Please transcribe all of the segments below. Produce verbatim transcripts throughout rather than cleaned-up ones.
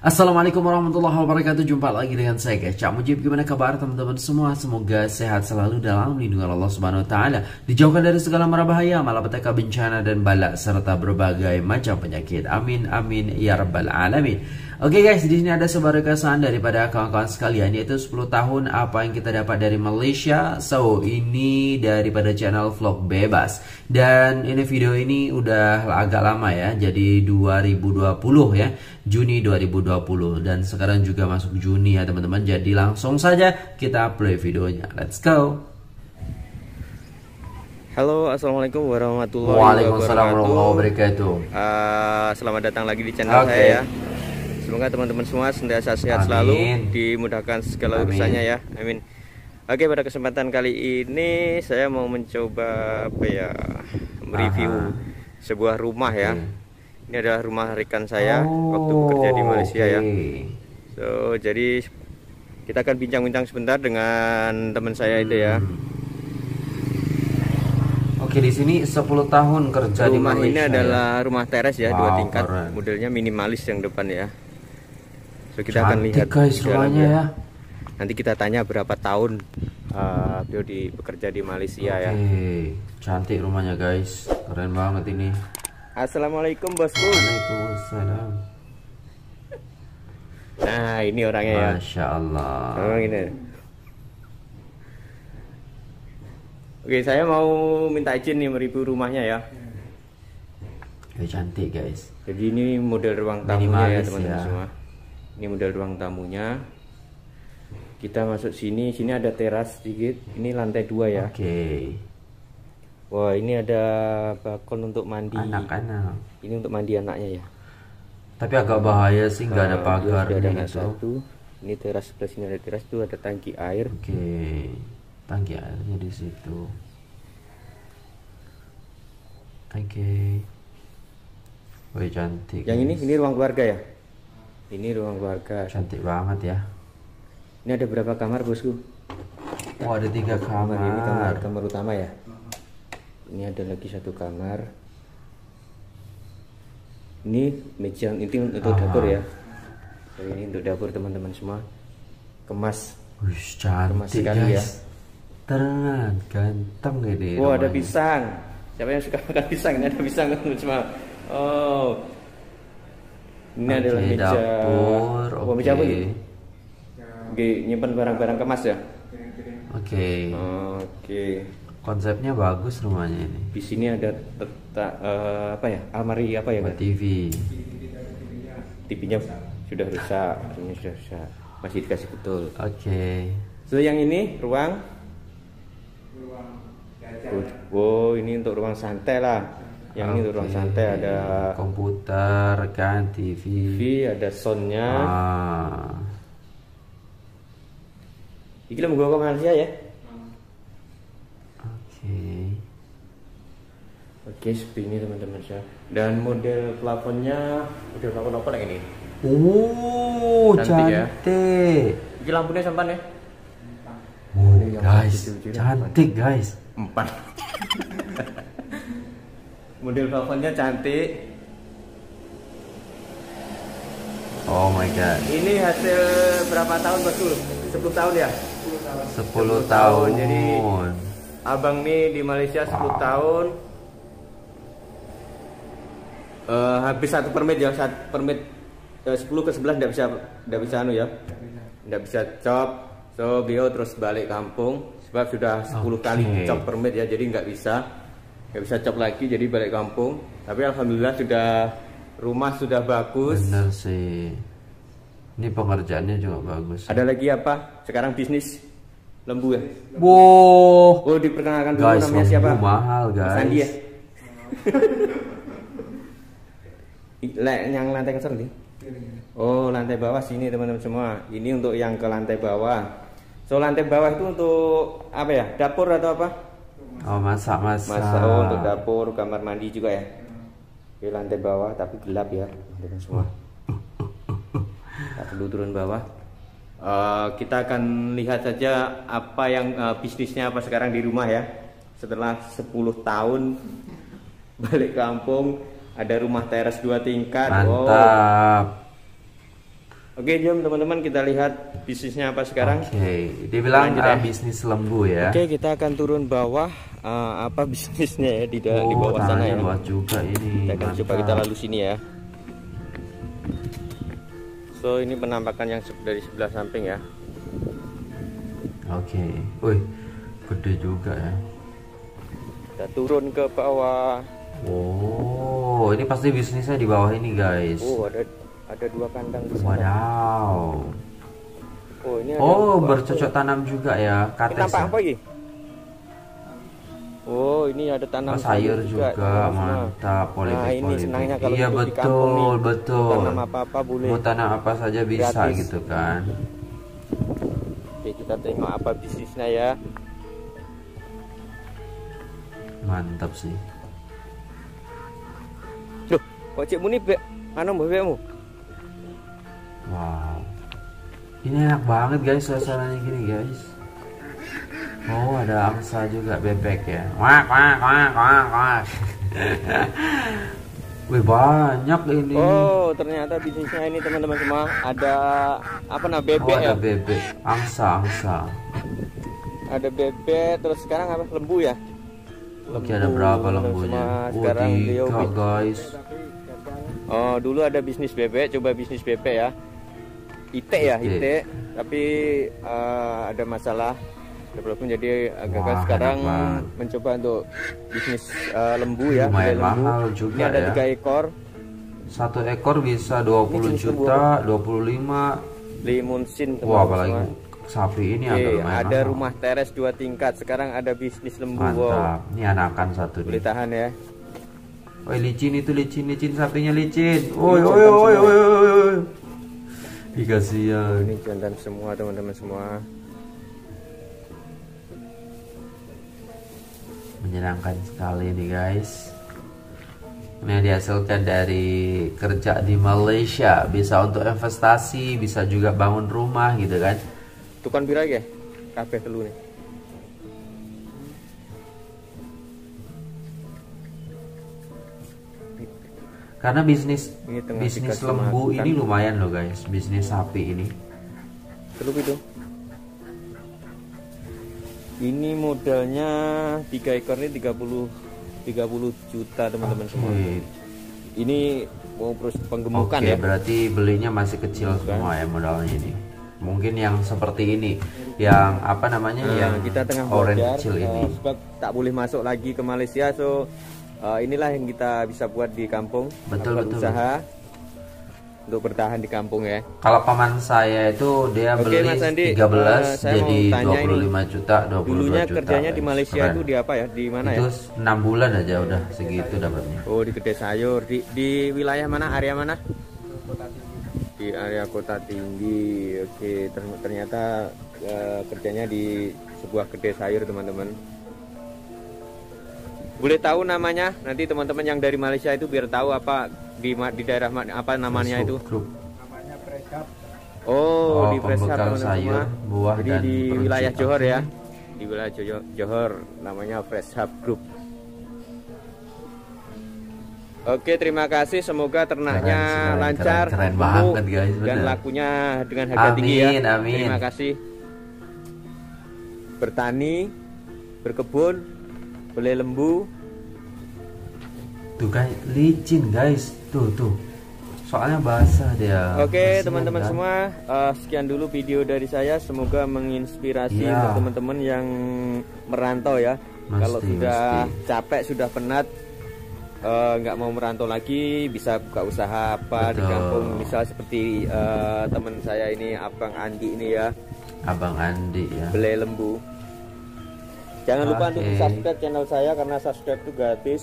Assalamualaikum warahmatullahi wabarakatuh. Jumpa lagi dengan saya guys, Cak Mujib. Gimana kabar teman-teman semua? Semoga sehat selalu dalam lindungan Allah Subhanahu wa taala. Dijauhkan dari segala mara bahaya, malapetaka, bencana dan bala serta berbagai macam penyakit. Amin amin ya rabbal alamin. Oke guys, di sini ada sebuah rekasan daripada kawan-kawan sekalian, yaitu sepuluh tahun apa yang kita dapat dari Malaysia. So, ini daripada channel vlog bebas. Dan ini video ini udah agak lama ya. Jadi dua ribu dua puluh ya. Juni dua ribu dua puluh, dan sekarang juga masuk Juni ya teman-teman. Jadi langsung saja kita play videonya. Let's go. Halo, assalamualaikum warahmatullahi wabarakatuh. Waalaikumsalam warahmatullahi wabarakatuh. Uh, selamat datang lagi di channel okay. saya ya. Semoga teman-teman semua senantiasa sehat Amin. selalu, dimudahkan segala urusannya ya. Amin. Oke, pada kesempatan kali ini saya mau mencoba apa ya, mereview sebuah rumah ya. Okay. Ini adalah rumah rekan saya oh, waktu bekerja di Malaysia okay. ya. So, jadi kita akan bincang-bincang sebentar dengan teman saya hmm. itu ya. Oke, di sini sepuluh tahun kerja rumah di Malaysia. Rumah ini adalah ya? rumah teres ya, wow, dua tingkat, keren. modelnya minimalis yang depan ya. So, kita Cantik akan lihat guys, rumahnya ya. Nanti kita tanya berapa tahun uh, beliau di bekerja di Malaysia okay. ya. Cantik rumahnya guys, keren banget ini. Assalamualaikum bosku. Waalaikumsalam. Nah, ini orangnya ya. Masya Allah. Orang ini. Oke, saya mau minta izin nih mereview rumahnya ya. Ya, cantik guys. Jadi ini model ruang tamunya ya teman-teman ya. semua. Ini model ruang tamunya. Kita masuk sini. Sini ada teras sedikit. Ini lantai dua ya. Oke. Okay. Wah, ini ada balkon untuk mandi anak-anak. Ini untuk mandi anaknya ya. Tapi agak bahaya sih, nggak ada pagar. Ada anak satu. Ini teras sebelah sini ada teras tuh, ada tangki air. Oke, okay. tangki airnya di situ. Oke. Okay. Wah, cantik. Yang ini, ini ruang keluarga ya. Ini ruang keluarga. Cantik banget ya. Ini ada berapa kamar bosku? Oh, ada tiga kamar. Ini kamar, kamar utama ya. Ini ada lagi satu kamar. Ini meja ini untuk Aha. dapur ya. Jadi ini untuk dapur teman-teman semua. Kemas. Wih, cantik, kemas sekali guys. ya. Terang, ganteng gede. Wah, oh, ada pisang. Siapa yang suka makan pisang? Ini ada pisang teman-teman semua. Oh. Ini okay, adalah meja dapur. Oh, meja apa ini? Oke, nyimpan barang-barang kemas ya. Oke. Okay. Oke. Okay. Konsepnya bagus rumahnya ini. Di sini ada tetak uh, apa ya? Almari apa ya? Buat T V. T V-nya sudah rusak, ini sudah rusak. Masih dikasih betul. Oke. Okay. So yang ini ruang ruang jajan. Oh, ini untuk ruang santai lah. Yang okay. ini untuk ruang santai ada komputer, kan T V. T V ada sound-nya. Ah. Iki lem gua kok ya. Oke, seperti ini teman-teman saya. Dan model plafonnya, model plafon apa lagi ini? Oh, cantik, cantik. Ya. Ini lampunya sampan ya? Oh, guys, cantik, cantik guys. Empat. Model plafonnya cantik. Oh my god. Ini hasil berapa tahun betul? sepuluh tahun ya? sepuluh tahun. sepuluh tahun. Jadi abang nih di Malaysia wow. sepuluh tahun. Uh, habis satu permit ya, satu permit uh, sepuluh ke sebelas tidak bisa, tidak bisa anu ya, tidak bisa cop. So beliau terus balik kampung sebab sudah sepuluh okay. kali cop permit ya, jadi nggak bisa, nggak bisa cop lagi, jadi balik kampung. Tapi alhamdulillah sudah rumah sudah bagus. Bener sih, ini pengerjaannya juga bagus. Ada lagi apa? Sekarang bisnis lembu ya. Wow. Oh, diperkenalkan dulu guys, namanya siapa? Mahal guys. Mas Andi ya. Yang lantai kasar nih. Oh, lantai bawah sini teman-teman semua. Ini untuk yang ke lantai bawah. So lantai bawah itu untuk apa ya? Dapur atau apa? Oh, masak-masak. Masak oh, untuk dapur, kamar mandi juga ya. Di lantai bawah tapi gelap ya teman-teman semua. Kita perlu turun bawah. Uh, kita akan lihat saja apa yang uh, bisnisnya apa sekarang di rumah ya. Setelah sepuluh tahun balik kampung. Ada rumah teras dua tingkat. Mantap. Wow. Oke, jom teman-teman kita lihat bisnisnya apa sekarang. Oke, okay. Dia bilang kita uh, bisnis lembu ya. Oke, okay, kita akan turun bawah uh, apa bisnisnya ya di, oh, di bawah sana ya. Bawah juga ini. Kita akan mantap. Coba kita lalu sini ya. So ini penampakan yang dari sebelah samping ya. Oke, okay. Wih, gede juga ya. Kita turun ke bawah. Oh, ini pasti bisnisnya di bawah ini guys. Oh, ada. Ada dua kandang di sana. Wadaw. Oh, ini ada oh bercocok tanam juga ya. Kates apa lagi? Oh, ini ada tanam oh, sayur juga. juga. Mantap, politik-politik. Nah, ini senangnya kalau iya, betul, di kampung nih, betul. Tanam apa-apa boleh. Mau tanam apa saja bisa gratis. Gitu kan. Oke, kita terima apa bisnisnya ya. Mantap sih. Duh, kocekmu nih, Bek. Mana bebekmu? Wow, ini enak banget guys suasananya gini guys. Oh, ada angsa juga, bebek ya. Wah, wah, wah, wah, wah. Wih, banyak ini. Oh, ternyata bisnisnya ini teman-teman semua ada apa nah bebek oh, ada ya? Bebek, angsa, angsa. Ada bebek, terus sekarang apa lembu ya? Lembu. Oke, ada berapa lembunya? Semua, sekarang tiga guys. Oh, dulu ada bisnis bebek, coba bisnis bebek ya. Ite ya, ite, tapi uh, ada masalah development jadi agak wah, sekarang hebat. Mencoba untuk bisnis uh, lembu ya. Lumayan lembu. Mahal juga. Ini ada ya. tiga ekor. Satu ekor bisa dua puluh juta, dua puluh lima. Limunsin teman-teman. Wah, apalagi sapi ini oke, agak lumayan. Ada mahal. Rumah teres dua tingkat, sekarang ada bisnis lembu. Mantap. Wow. Ini anakan satu. Boleh tahan ya. Oi, licin itu licin licin sapinya licin. Oi oi oi oi oi. Dikasih ya. Ini jantan semua teman-teman semua. Menyenangkan sekali nih guys. Ini yang dihasilkan dari kerja di Malaysia, bisa untuk investasi, bisa juga bangun rumah gitu kan. Tukang birai ya? Kabeh telu nih. Karena bisnis ini bisnis lembu ini lumayan loh guys, bisnis sapi ini. Terus itu. Ini modalnya tiga ekor ini tiga puluh juta teman-teman okay. Semua. Ini mau terus penggemukan okay, ya. Berarti belinya masih kecil bukan. Semua ya modalnya ini. Mungkin yang seperti ini, yang apa namanya nah, yang kita tengah orange modal, kecil uh, ini. Sebab tak boleh masuk lagi ke Malaysia so. Uh, inilah yang kita bisa buat di kampung. Betul betul. Usaha untuk bertahan di kampung ya. Kalau paman saya itu dia okay, beli Andi, tiga belas uh, jadi dua puluh lima juta, dua puluh dua juta. Dulunya kerjanya guys. Di Malaysia keren. Itu di apa ya? Di mana itu ya? Itu enam bulan aja udah segitu dapatnya. Oh, di kedai sayur. Di di wilayah mana? Area mana? Di area Kota Tinggi. Oke, okay. Ternyata uh, kerjanya di sebuah kedai sayur, teman-teman. Boleh tahu namanya nanti teman-teman yang dari Malaysia itu biar tahu apa di di daerah apa namanya itu grup. Namanya Fresh Hub. Oh, oh di Fresh Hub teman-teman. Buah jadi dan di wilayah Johor ya. Di wilayah Johor namanya Fresh Hub Group. Oke, terima kasih. Semoga ternaknya keren, keren, lancar, keren, keren banget, guys, dan lakunya dengan harga amin, tinggi ya. Amin. Terima kasih. Bertani, berkebun. Beli lembu tuh guys, licin guys tuh tuh soalnya basah dia. Oke teman-teman semua uh, sekian dulu video dari saya, semoga menginspirasi ya. Untuk teman-teman yang merantau ya mesti, kalau sudah mesti. Capek sudah penat nggak uh, mau merantau lagi bisa buka usaha apa betul. Di kampung misal seperti uh, teman saya ini Abang Andi ini ya Abang Andi ya beli lembu. Jangan lupa okay. Untuk subscribe channel saya karena subscribe itu gratis.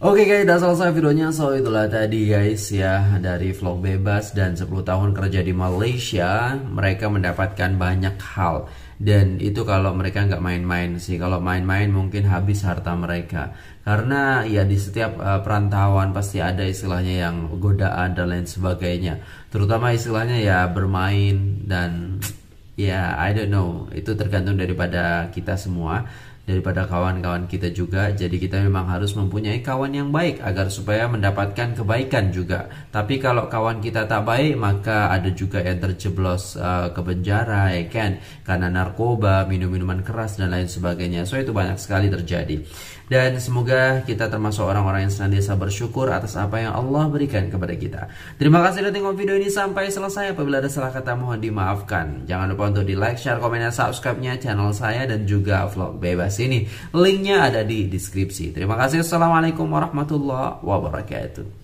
Oke okay guys, udah selesai videonya. So itulah tadi guys ya dari vlog bebas dan sepuluh tahun kerja di Malaysia. Mereka mendapatkan banyak hal. Dan itu kalau mereka nggak main-main sih. Kalau main-main mungkin habis harta mereka. Karena ya di setiap uh, perantauan pasti ada istilahnya yang godaan dan lain sebagainya. Terutama istilahnya ya bermain dan ya yeah, I don't know. Itu tergantung daripada kita semua. daripada kawan-kawan kita juga. Jadi kita memang harus mempunyai kawan yang baik agar supaya mendapatkan kebaikan juga. Tapi kalau kawan kita tak baik, maka ada juga yang terjeblos uh, ke penjara, ya kan, karena narkoba, minum-minuman keras dan lain sebagainya. So itu banyak sekali terjadi. Dan semoga kita termasuk orang-orang yang senantiasa bersyukur atas apa yang Allah berikan kepada kita. Terima kasih sudah tengok video ini sampai selesai. Apabila ada salah kata mohon dimaafkan. Jangan lupa untuk di like, share, komen, dan subscribe-nya channel saya dan juga vlog bebas ini. Linknya ada di deskripsi. Terima kasih. Assalamualaikum warahmatullahi wabarakatuh.